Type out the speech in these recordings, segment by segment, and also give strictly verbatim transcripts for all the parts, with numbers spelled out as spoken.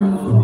You.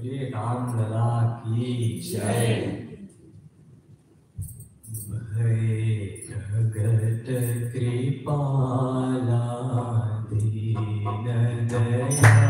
Shri Ram Lalla की जय। भय जगत कृपाला दीन दयाला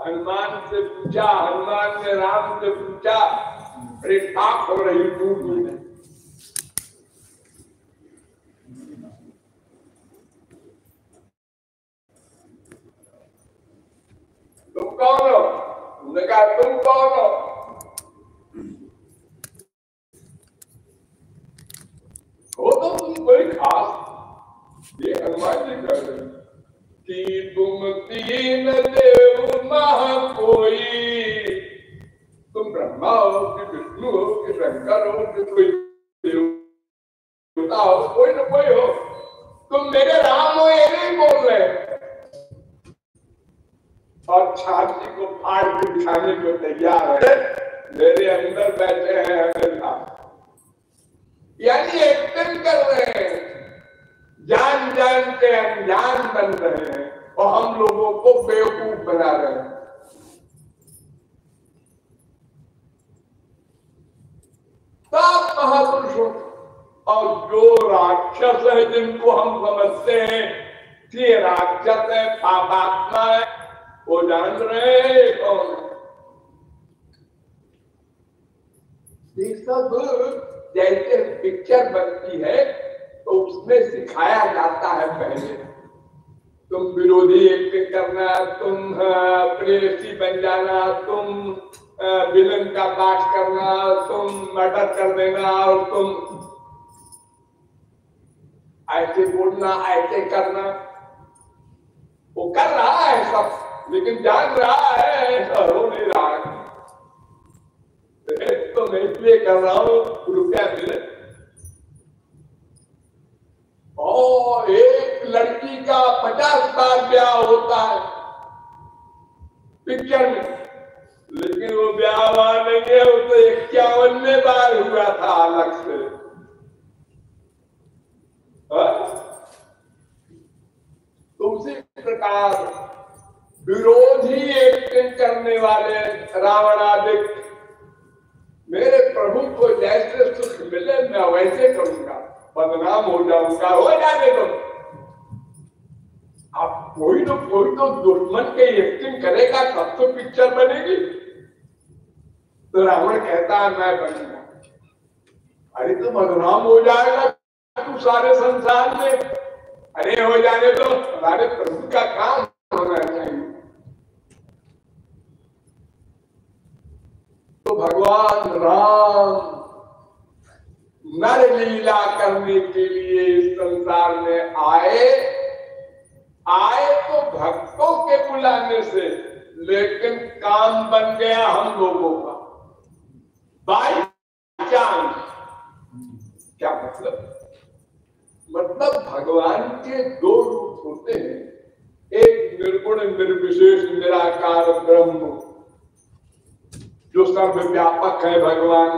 हनुमान से पूछा, हनुमान ने राम से पूछा, अरे पाप हो रही दूध में। तुम कौन हो? उन्होंने कहा तुम कौन हो? हो तो तुम कोई खास। ये हनुमान जी कर रहे हैं कि तुम तीन देव मह कोई, तुम ब्रह्मा हो कि विष्णु हो कि शंकर हो कि कोई देवता हो, कोई न कोई हो, तुम मेरे राम हो, ये नहीं बोल रहे। और छाती को फाड़ के बिठाने को तैयार है, मेरे अंदर बैठे हैं हमेशा, यानी एक्टिंग कर रहे हैं, जान जान के अनजान बन रहे हैं और हम लोगों को बेवकूफ बना रहे हैं। सब महापुरुषों और जो राक्षस है जिनको हम समझते हैं कि ये राक्षस है, पापात्मा है, वो जान रहे हैं कौन ये सब। जैसे पिक्चर बनती है तो उसमें सिखाया जाता है पहले, तुम विरोधी एक्ट करना, तुम प्रेयसी बन जाना, तुम विलन का पाठ करना, तुम मर्डर कर देना, और तुम ऐसे बोलना, ऐसे करना। वो कर रहा है सब, लेकिन जान रहा है ऐसा हो नहीं रहा है। तो मैं इसलिए कर रहा हूँ रुपया मिले। और एक लड़की का पचास बार ब्याह होता है पिक्चर में, लेकिन वो ब्याह वाले के उसको इक्यावनवें बार हुआ था अलग से। तो उसी प्रकार विरोधी एक्टिंग करने वाले रावण आदि, मेरे प्रभु को जैसे सुख मिले मैं वैसे करूंगा, बदनाम हो जाऊंगा, हो जाने दो। आप कोई ना कोई तो दुश्मन के एक्टिंग करेगा तब तो पिक्चर बनेगी। तो रावण कहता है मैं बनूंगा, अरे तो बदनाम हो जाएगा तू सारे संसार में। अरे हो जाने दो, हमारे प्रभु का काम होना चाहिए। तो भगवान राम नर लीला करने के लिए इस संसार में आए, आए तो भक्तों के बुलाने से, लेकिन काम बन गया हम लोगों का बाई चांस। क्या मतलब? मतलब भगवान के दो रूप होते हैं, निर्विशेष निराकार ब्रह्म जो सर्वव्यापक है भगवान,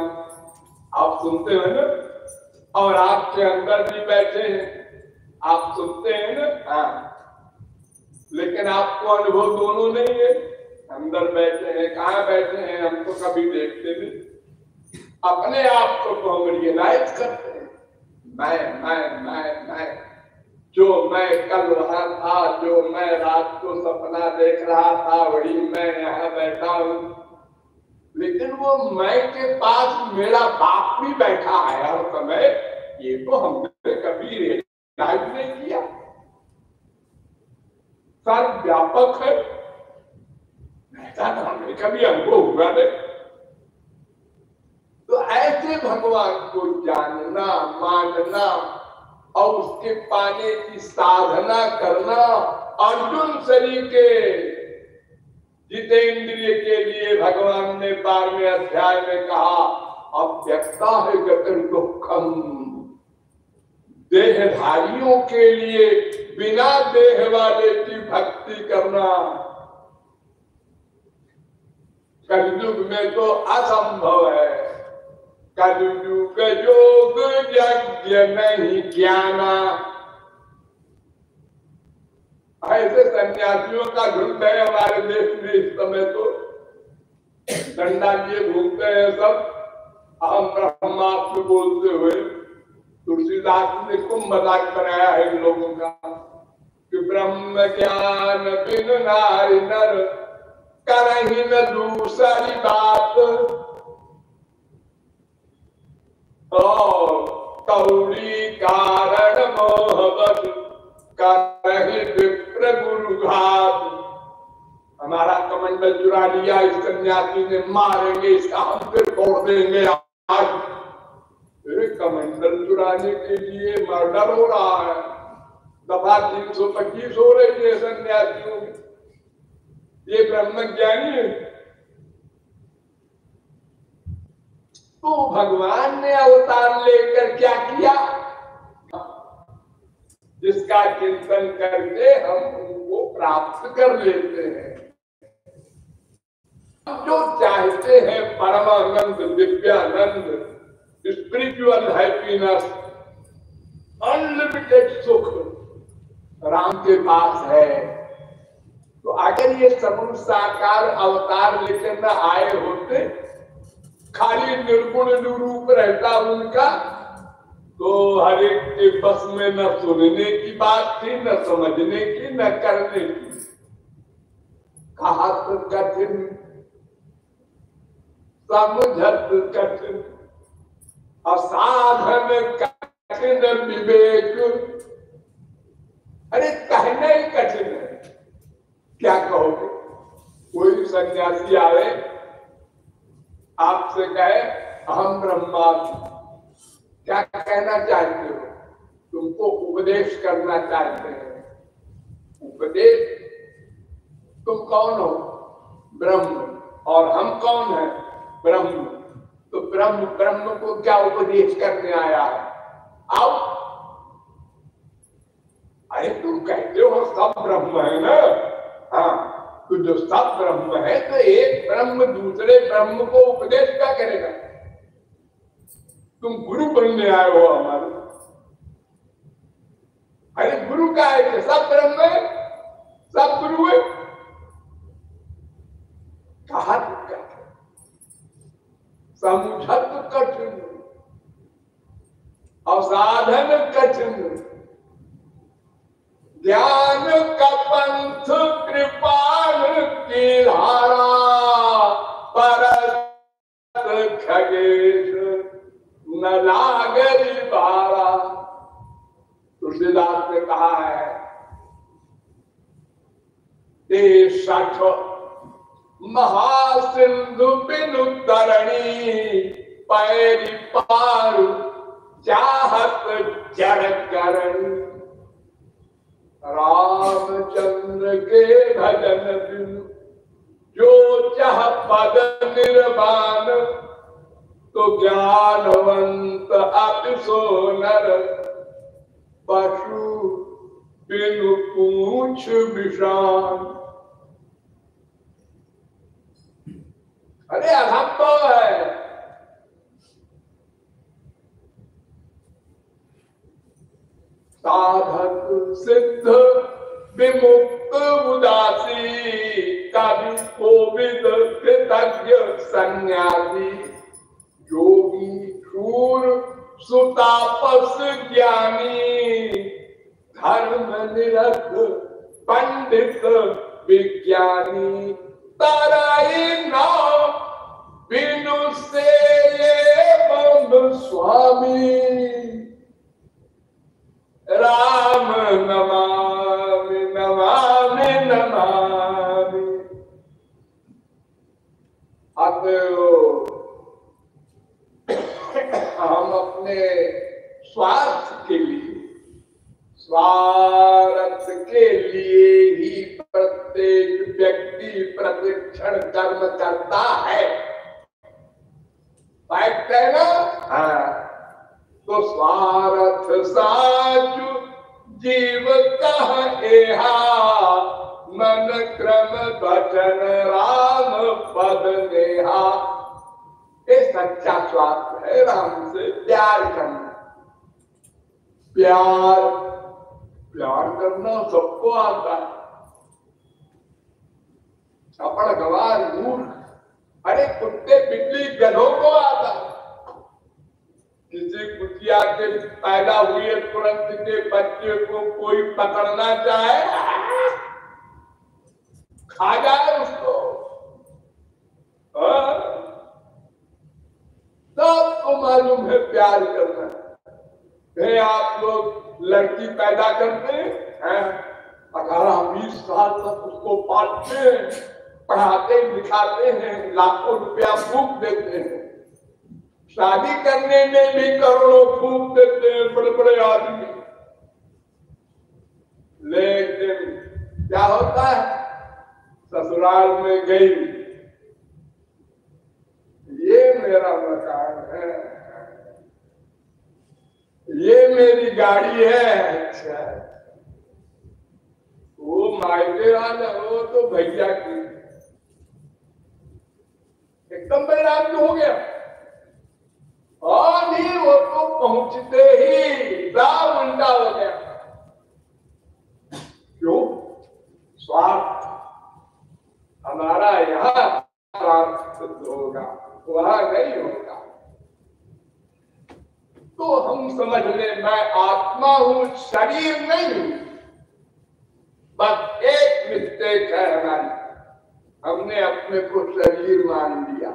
आप सुनते हैं ना, और आपके अंदर भी बैठे हैं, आप सुनते हैं ना, हाँ, लेकिन आपको अनुभव दोनों नहीं है। अंदर बैठे हैं, कहाँ बैठे हैं हम तो कभी देखते नहीं, अपने आप को तो हम रियलाइज करते हैं, मैं मैं मैं मैं जो मैं कल रहा था, जो मैं रात को सपना देख रहा था, वही मैं यहाँ बैठा हूँ। लेकिन वो मैं के पास मेरा बाप भी बैठा है हर समय, ये तो हमने कभी रियलाइज नहीं किया। सर्व व्यापक है, हमने कभी हमको हुआ नहीं। तो ऐसे भगवान को जानना, मानना और उसके पाने की साधना करना अर्जुन शरीर के जितेंद्रिय के लिए भगवान ने बारहवें अध्याय में कहा, अव्यक्ता है दुखम, देहधारियों के लिए बिना देह वाले की भक्ति करना कलयुग में तो असंभव है। कलयुग योग यज्ञ नहीं ज्ञाना, ऐसे सन्यासियों का झुंड है हमारे देश में इस समय, तो डंडा लिए घूमते हैं सब, हम ब्रह्मास्त्र बोलते हुए। तुलसीदास ने खूब मजाक बनाया है इन लोगों का कि ब्रह्म ज्ञान बिन नारी नर करहि न दूसरी बात, कौड़ी कारण मोहब्बत करहि विप्र गुरु घात। हमारा कमंडल चुरा लिया इस सन्यासी ने, मारेंगे इसका, हम फिर तोड़ देंगे। आज कमंडल चुराने के लिए मर्डर हो रहा है, दफा तीन सौ पच्चीस हो रही है सन्यासियों की। ये ब्रह्मज्ञानी है। तो भगवान ने अवतार लेकर क्या किया, जिसका चिंतन करके हम उनको प्राप्त कर लेते हैं। जो चाहते हैं परमानंद, दिव्यानंद, स्पिरिचुअल हैप्पीनेस, अनलिमिटेड सुख राम के पास है। तो अगर ये सगुण साकार अवतार लेकर न आए होते, खाली निर्गुण रूप रहता उनका, तो हर एक के बस में न सुनने की बात थी, न समझने की, न करने की। कहा तो कठिन, समझत कठिन, असाधन कठिन विवेक। अरे कहना ही कठिन है, क्या कहोगे? कोई सन्यासी आवे आपसे कहे अहम ब्रह्मास्मि, क्या कहना चाहते हो? तुमको उपदेश करना चाहते हैं। उपदेश? तुम कौन हो? ब्रह्म। और हम कौन है? ब्रह्म। तो ब्रह्म ब्रह्म को क्या उपदेश करने आया है? आओ। अरे तुम कहते हो सब ब्रह्म है ना, हाँ, तो जो सब ब्रह्म है तो एक ब्रह्म दूसरे ब्रह्म को उपदेश क्या करेगा? तुम गुरु बनने आए हो हमारे। अरे गुरु का है, सब ब्रह्म है, सब गुरु है। कहा समझत कठिन, अवसाधन कठिन, ज्ञान का पंथ कृपाण की धारा परत खगेश न लागरी बारा। तुलसीदास ने कहा है तेसठ महासिंधु बिनु तरणी पैरी पार चाहत जड़ करणी, रामचंद्र के भजन बिन जो चाह पद निर्वाण, तो ज्ञानवंत अपि सो नर पशु बिनु पूछ विषाण। अरे अधम तो है, साधक सिद्ध विमुक्त उदासी कवि कोविद कृतज्ञ सन्यासी योगी शूर सुतापस ज्ञानी धर्म निरत पंडित विज्ञानी ताराई नाम बिनु से ये बंद स्वामी राम नमामि नमामि नमामि। अब हम अपने स्वार्थ के लिए स्वार्थ के लिए ही प्रत्येक व्यक्ति प्रतिक्षण कर्म करता है, फैक्ट है ना? हाँ, तो स्वार्थ साचु जीव कह एहा मन क्रम वचन राम पद नेहा। ये सच्चा स्वार्थ है, राम से प्यार करना। प्यार प्यार करना सबको आता है, कपड़ गवार मूर्ख अरे कुत्ते बिल्ली गधों को आता। किसी कुतिया के पैदा हुए तुरंत के बच्चे को कोई पकड़ना चाहे खा जाए उसको। सबको मालूम है प्यार करना। हे आप लोग लड़की पैदा करते हैं, अठारह बीस साल तक उसको पालते हैं, पढ़ाते लिखाते हैं, लाखों रुपया फूंक देते हैं, शादी करने में भी करोड़ों फूंक देते हैं बड़े बड़े आदमी। लेकिन क्या होता है, ससुराल में गई, ये मेरा मकान है, ये मेरी गाड़ी है। अच्छा, वो मायके वाला हो तो भैया की एकदम बैराग हो गया। और ही वो तो पहुंचते ही दावंडा हो गया। क्यों? स्वार्थ। हमारा यहाँ स्वार्थ होगा, वहां नहीं होगा। तो हम समझ ले, मैं आत्मा हूं, शरीर नहीं हूं। बस एक मिस्टेक है हमारी, हमने अपने को शरीर मान लिया।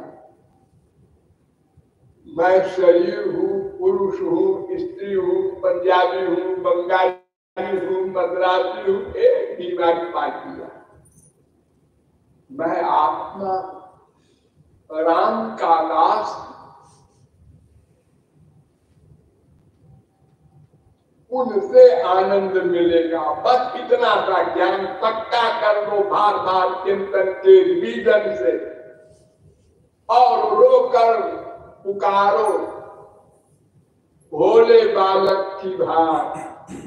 मैं शरीर हूँ, पुरुष हूँ, स्त्री हूँ, पंजाबी हूँ, बंगाली हूँ, मद्रासी हूँ, एक बीमारी पा लिया। मैं आत्मा, राम का दास, उनसे आनंद मिलेगा। बस इतना सा ज्ञान पक्का कर लो बार बार चिंतन के बीजन से, और रोकर पुकारो भोले बालक की भांति।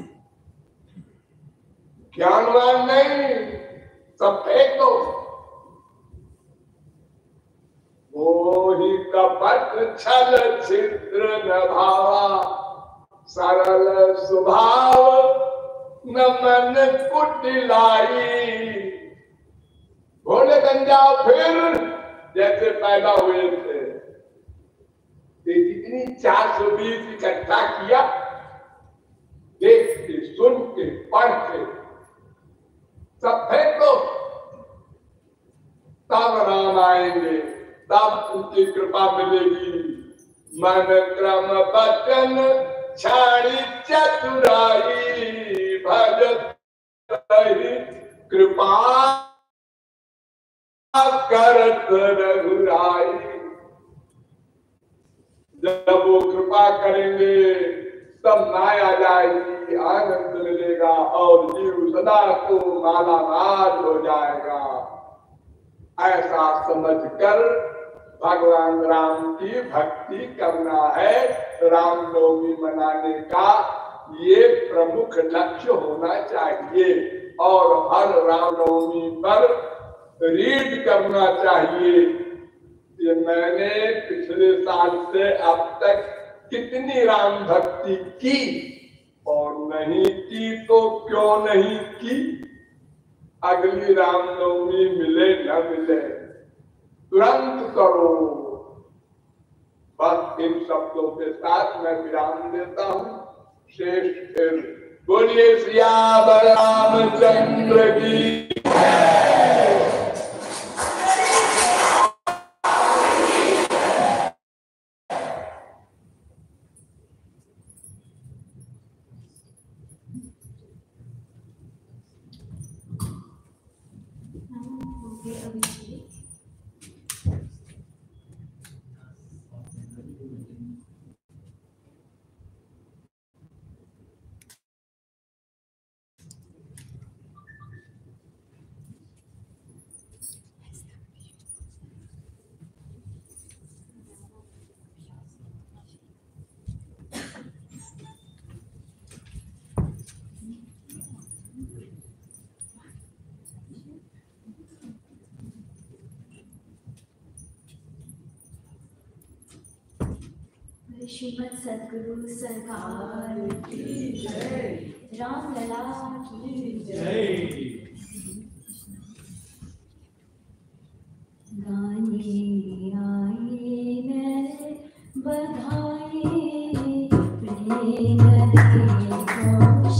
ज्ञानवान नहीं, सब फेंको। मोहि कपट छल छिद्र न भावा, सरल स्वभाव न मन कुटिलाई। भोले बन जाओ फिर जैसे पैदा हुए थे। इतनी चार सौ बीस इकट्ठा किया, देख के, सुन के, पढ़ के, सब फेंको। तब राम आएंगे, तब उनकी कृपा मिलेगी। मन क्रम वचन छाड़ी चतुराई, भजत कृपा करत रघुराई। जब वो कृपा करेंगे तब माया जाएगी, आनंद मिलेगा और जीव सदा को मालामाल हो जाएगा। ऐसा समझकर भगवान राम की भक्ति करना है। रामनवमी मनाने का ये प्रमुख लक्ष्य होना चाहिए। और हर रामनवमी पर रीड करना चाहिए, कि मैंने पिछले साल से अब तक कितनी राम भक्ति की और नहीं की तो क्यों नहीं की। अगली रामनवमी मिले न मिले तुरंत करो। बस इन शब्दों के साथ मैं विराम देता हूँ। शेष फिर बोलिए सिया रामचंद्र की श्रीमद सदगुरु सरकार की जय, राम लला की जय। गाने आए मेरे बधाई प्रेम Thank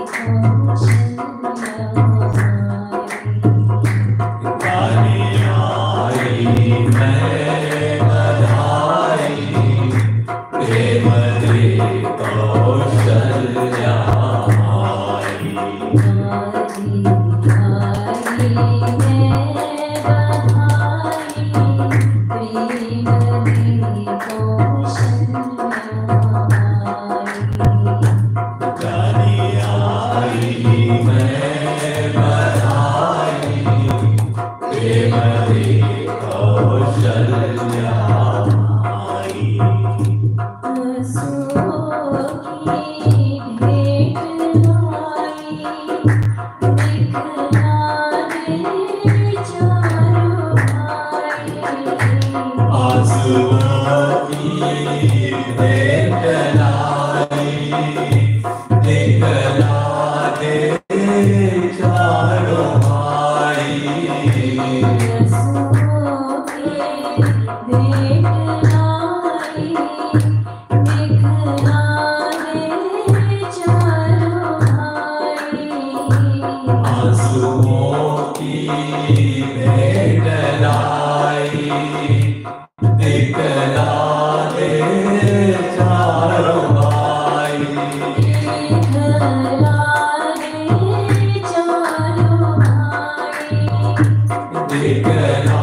you. Thank you.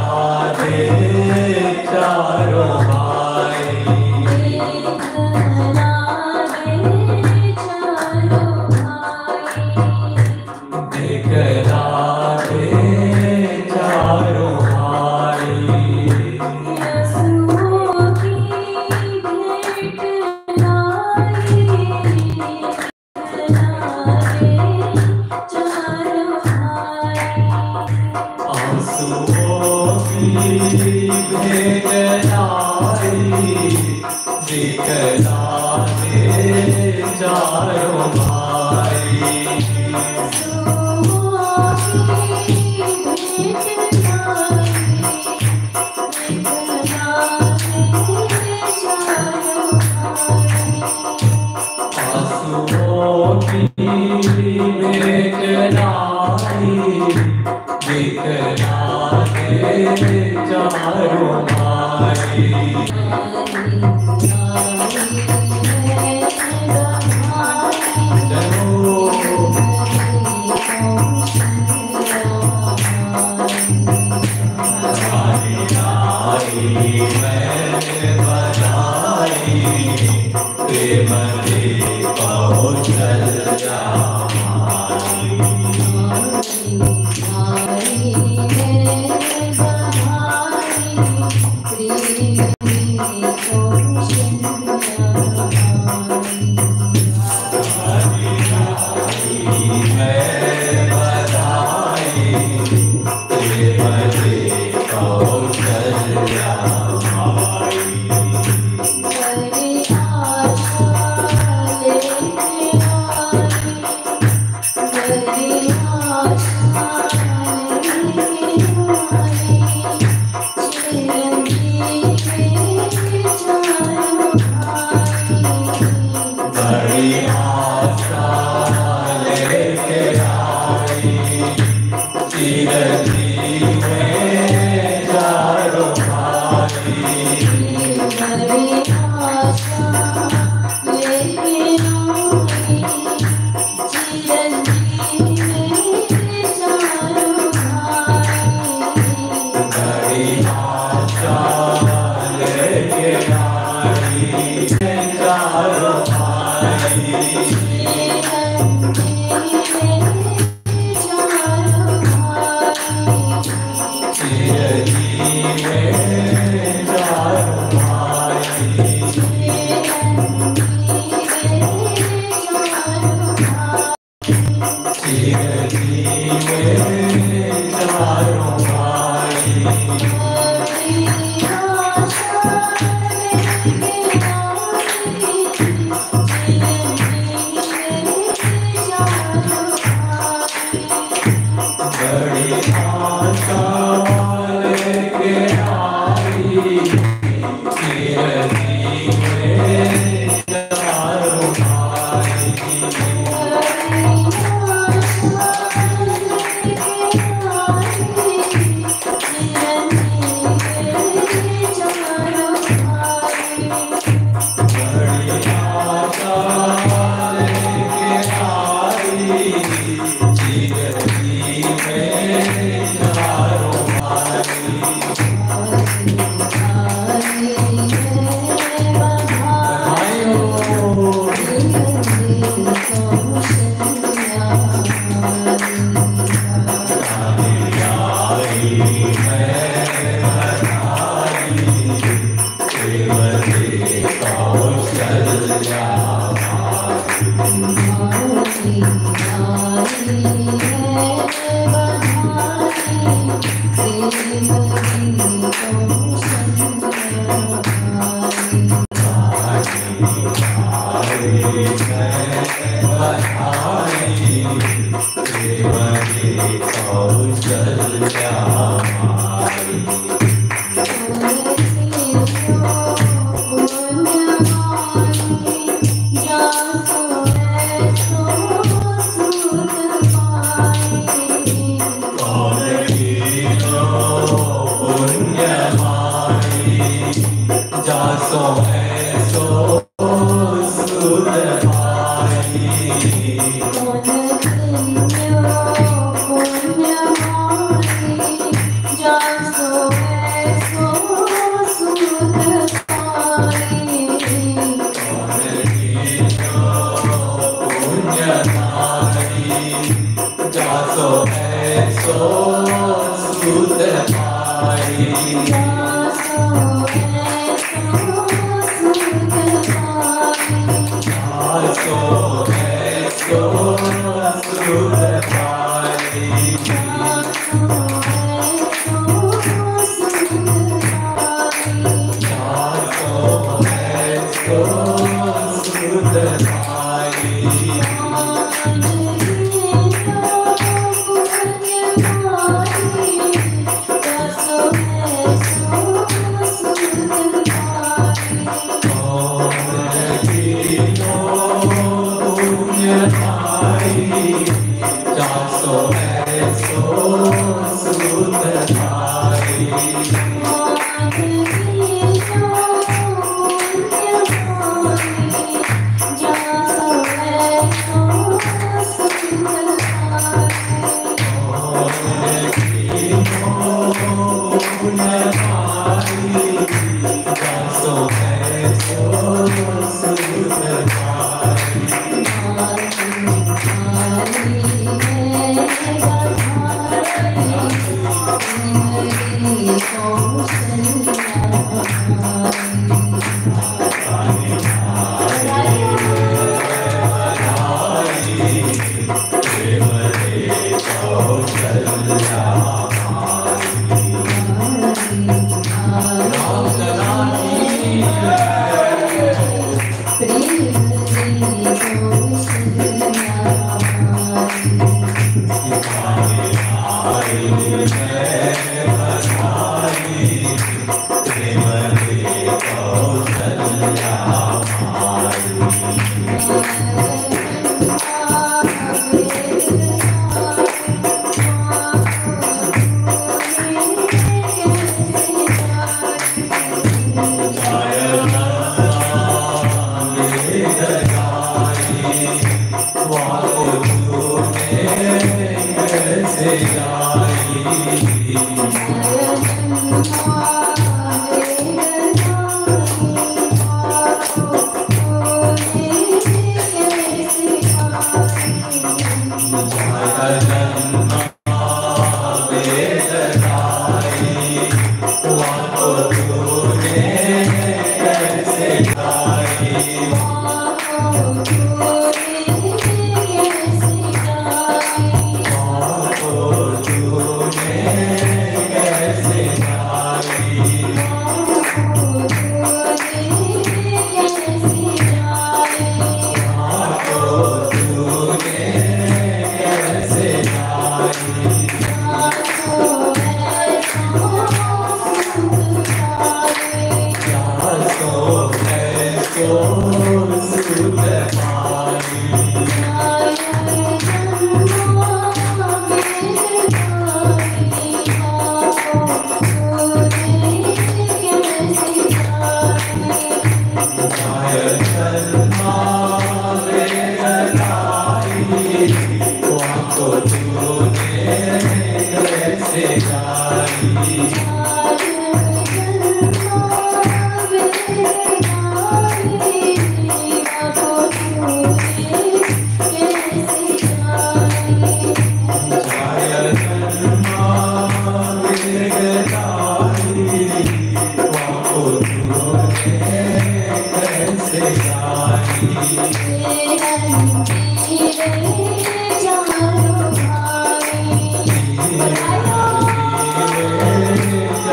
I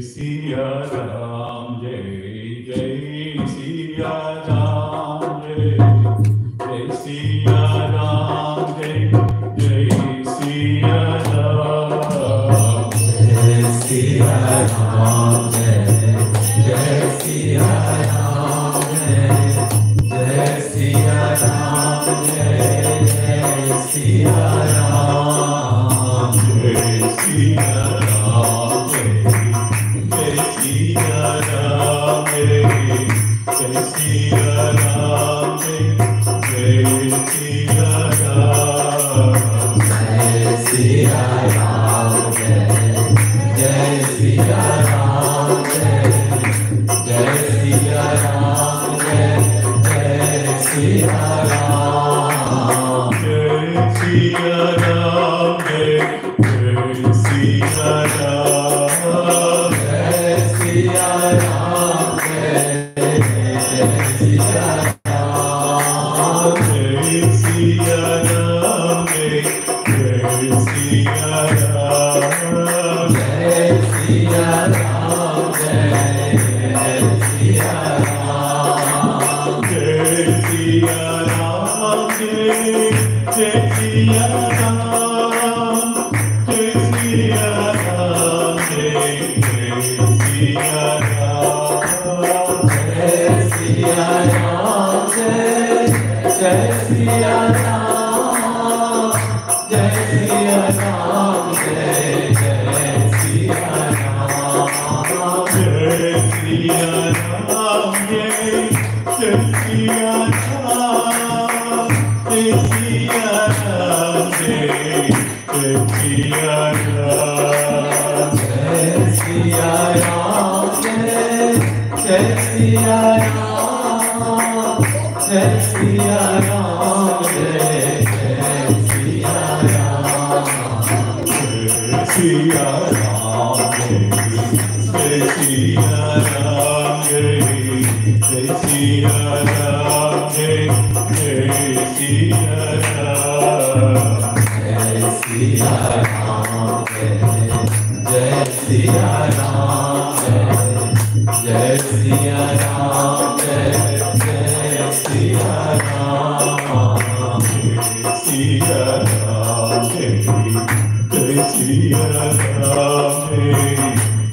Siya Ram जय जय सिया राम जय जय सिया राम जय जय सिया राम जय सिया राम जय जय सिया राम जय जय सिया राम जय जय सिया राम जय सिया राम जय जय सिया राम जय सिया राम जय सिया राम जय सिया राम जय सिया राम जय सिया राम जय सिया राम जय सिया राम जय Siya Ram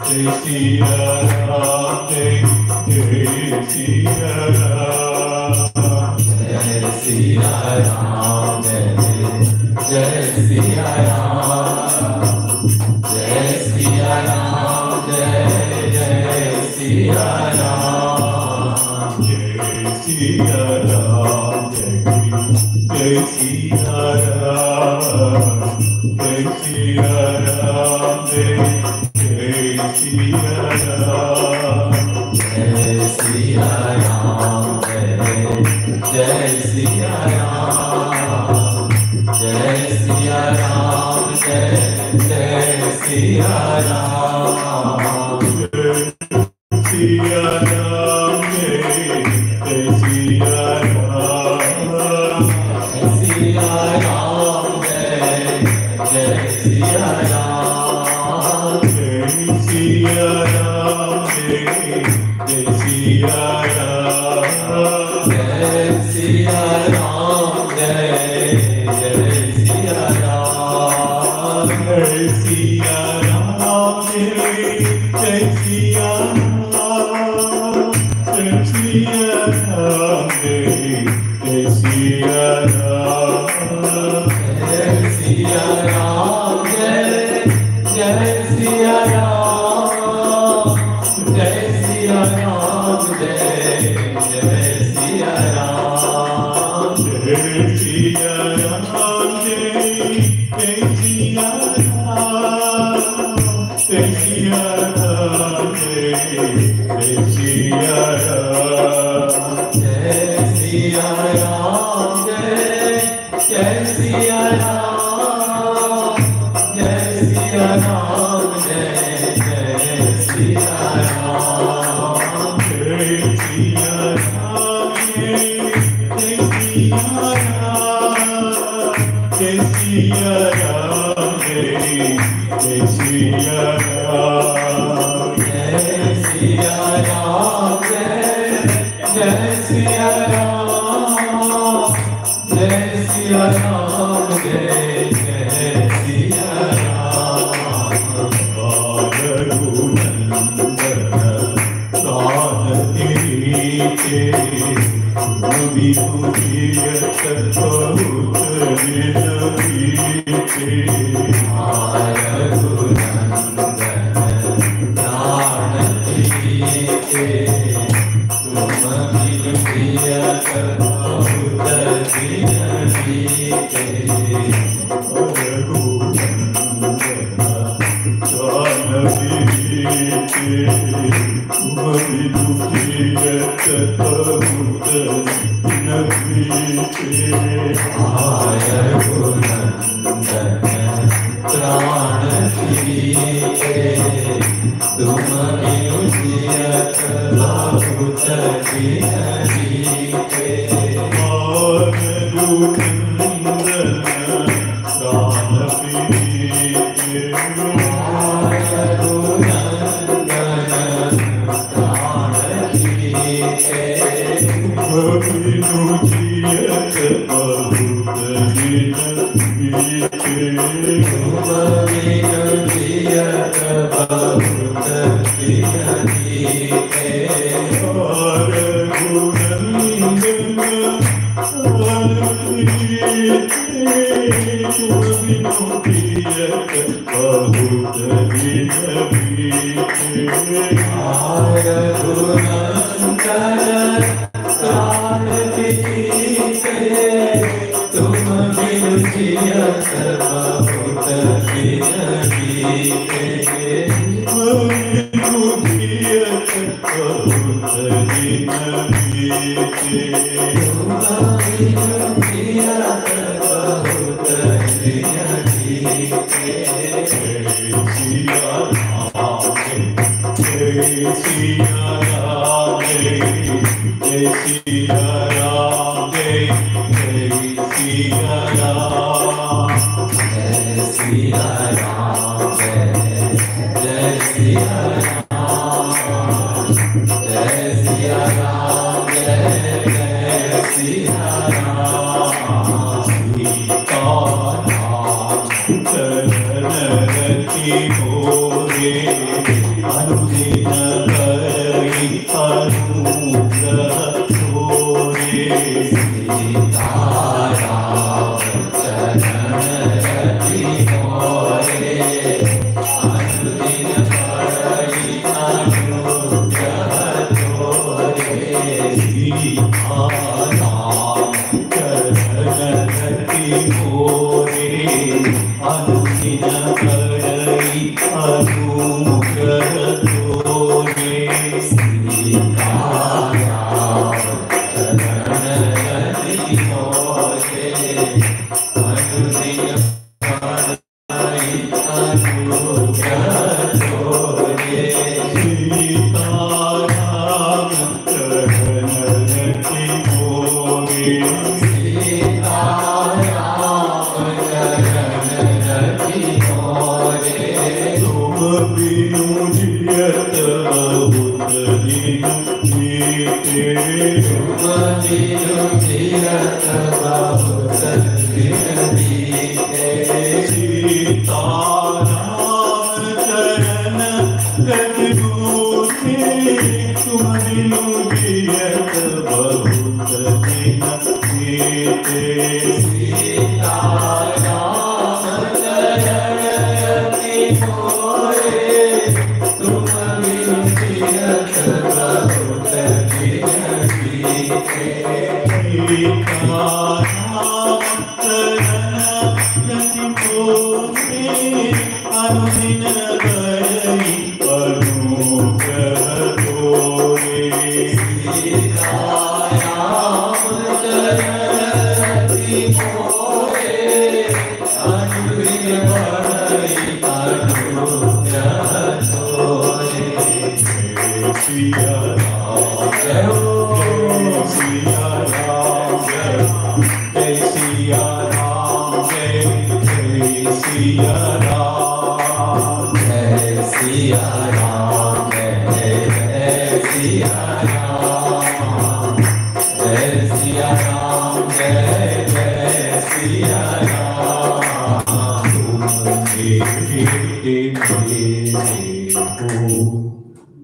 Jai Siya Ram, Jai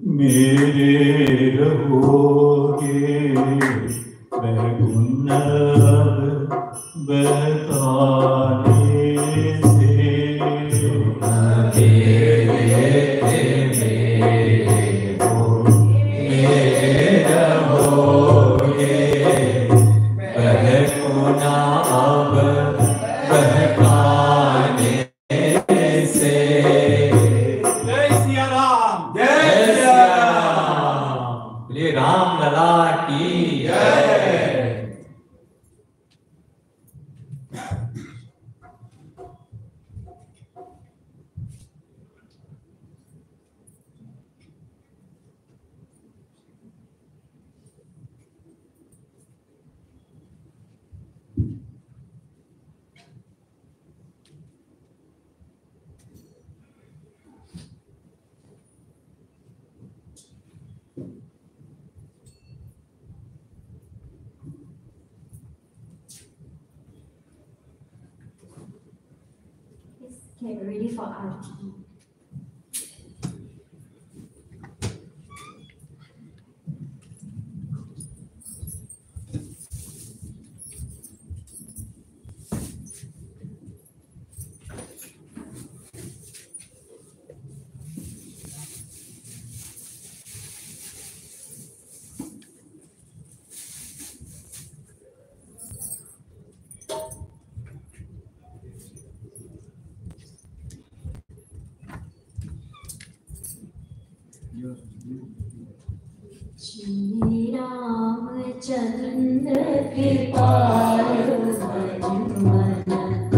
Me मेरे रहोगे, मैं गुनर बहकाने से अकेले मेरे रहोगे, बहकुना अब बहकाने से। जय सिया राम, जय सिया राम, ले राम लला की जय। Get ready for R T. Shri Ramchandra कृपाल भजन हरन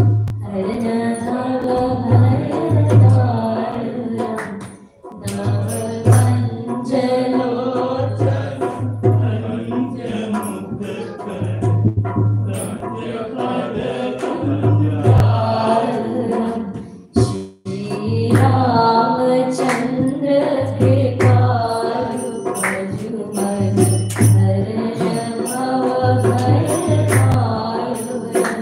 भव हर तार नव मंजलोचन पंच मुख कर पद पंचार। श्री रामचंद्र कृपाल हर जन्म भय पायो।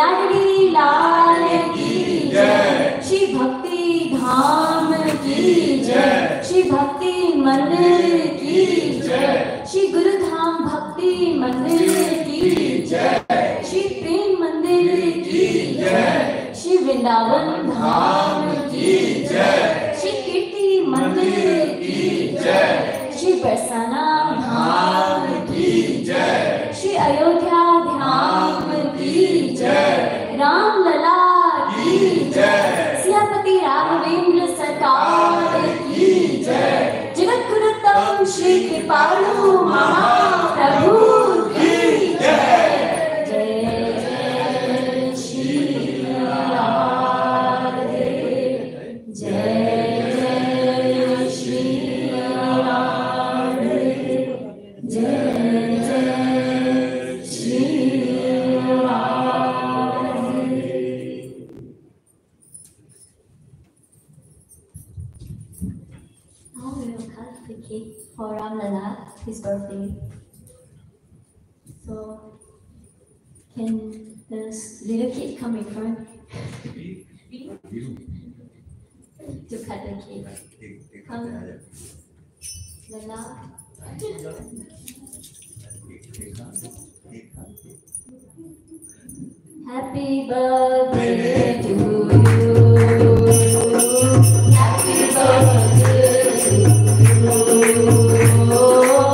लाडली लाल की जय, श्री भक्ति धाम की जय, श्री भक्ति मंदिर की जय, श्री गुरु धाम भक्ति मंदिर की जय, श्री प्रेम मंदिर की जय, श्री वृंदावन धाम की जय, श्री कीर्ति मंदिर की जय, श्री बरसाना धाम की जय, श्री अयोध्या धाम की जय, राम लला की जय, सियापति राघवेंद्र सरकार की जय, जगत गुरु तम श्री कृपालु महाप्रभु की जय। For Ram Lala, his birthday. So, can this little kid come in front? To cut the cake. Come, Lala. Happy birthday to you. Happy birthday to you. Yeah.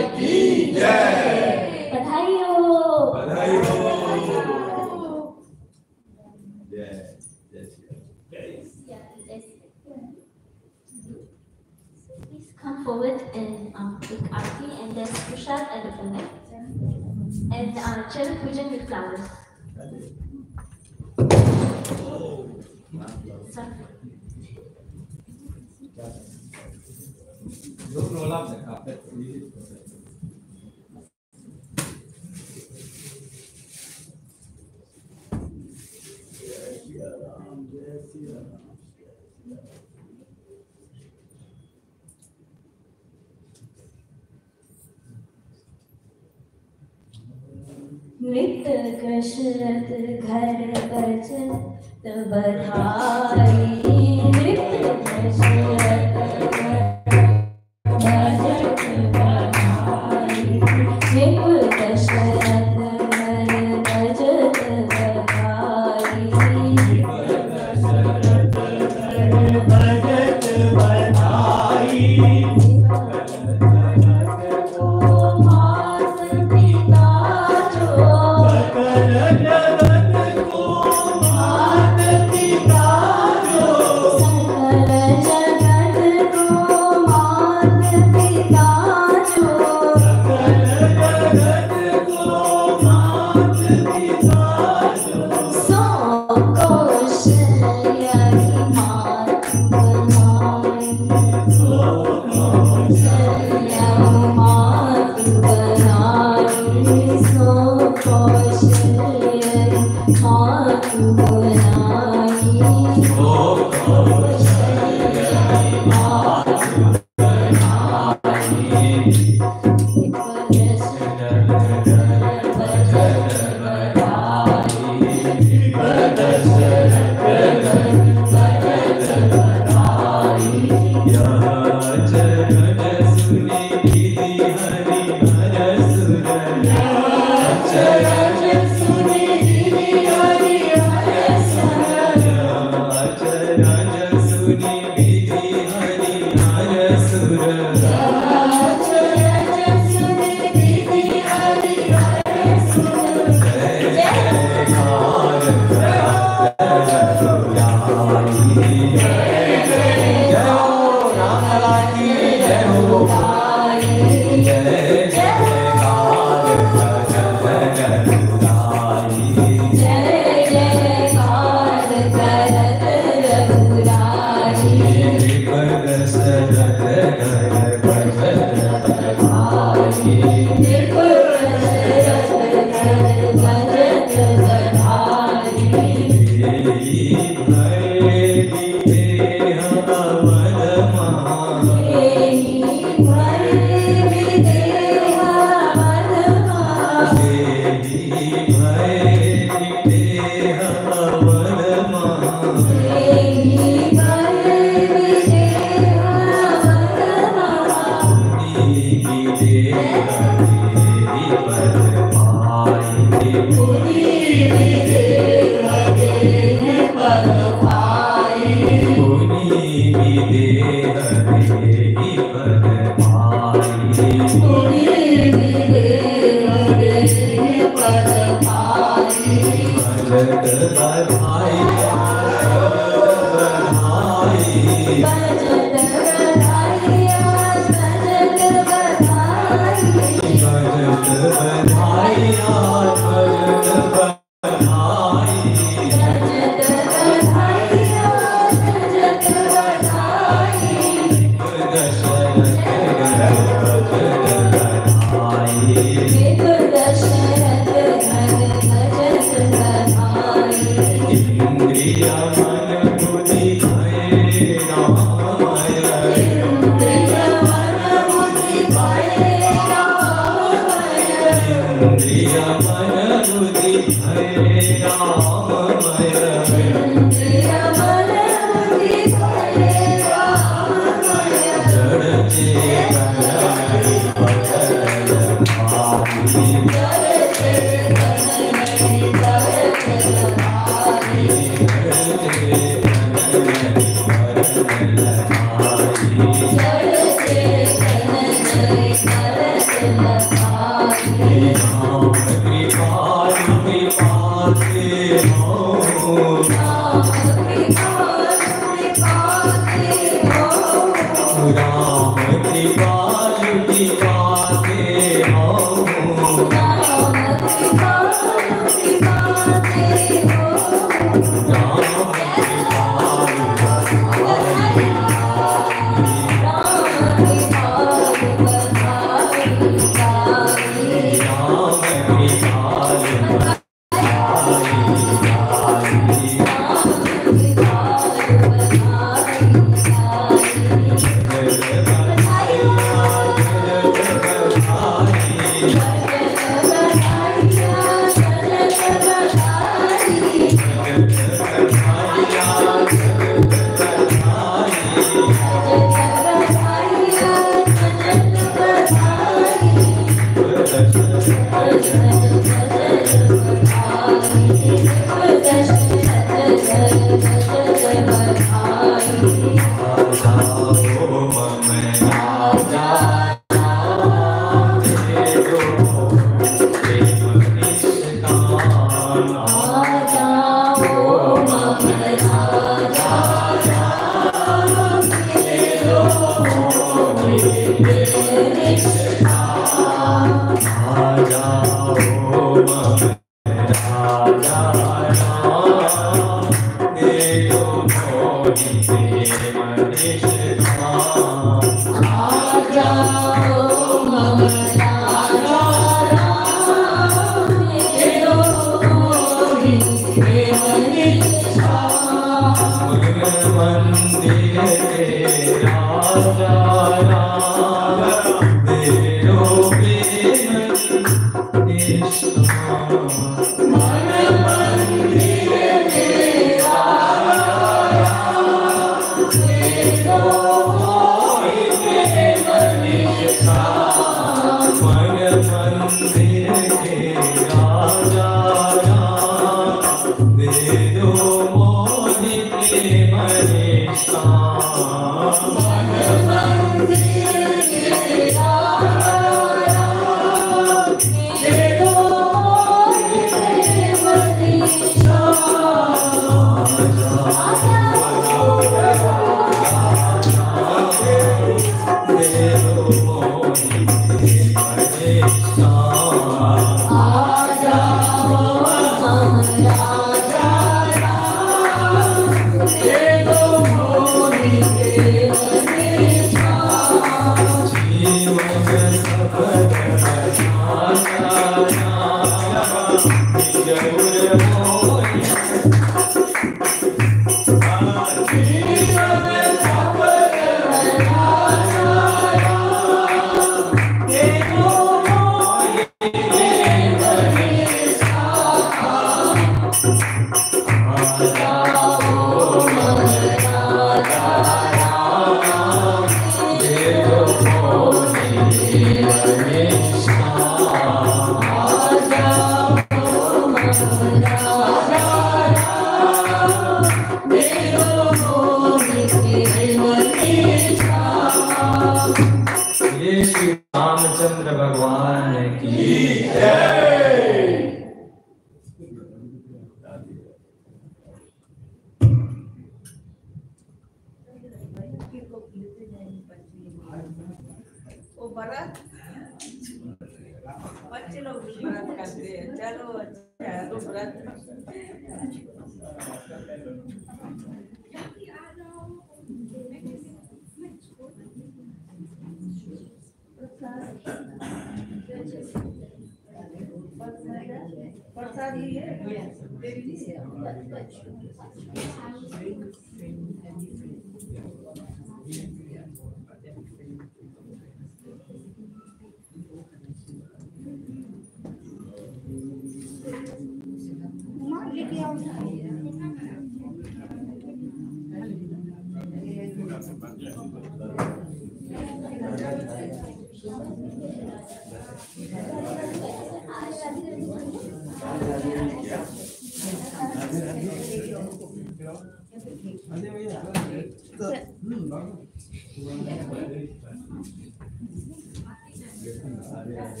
Oh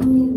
my God.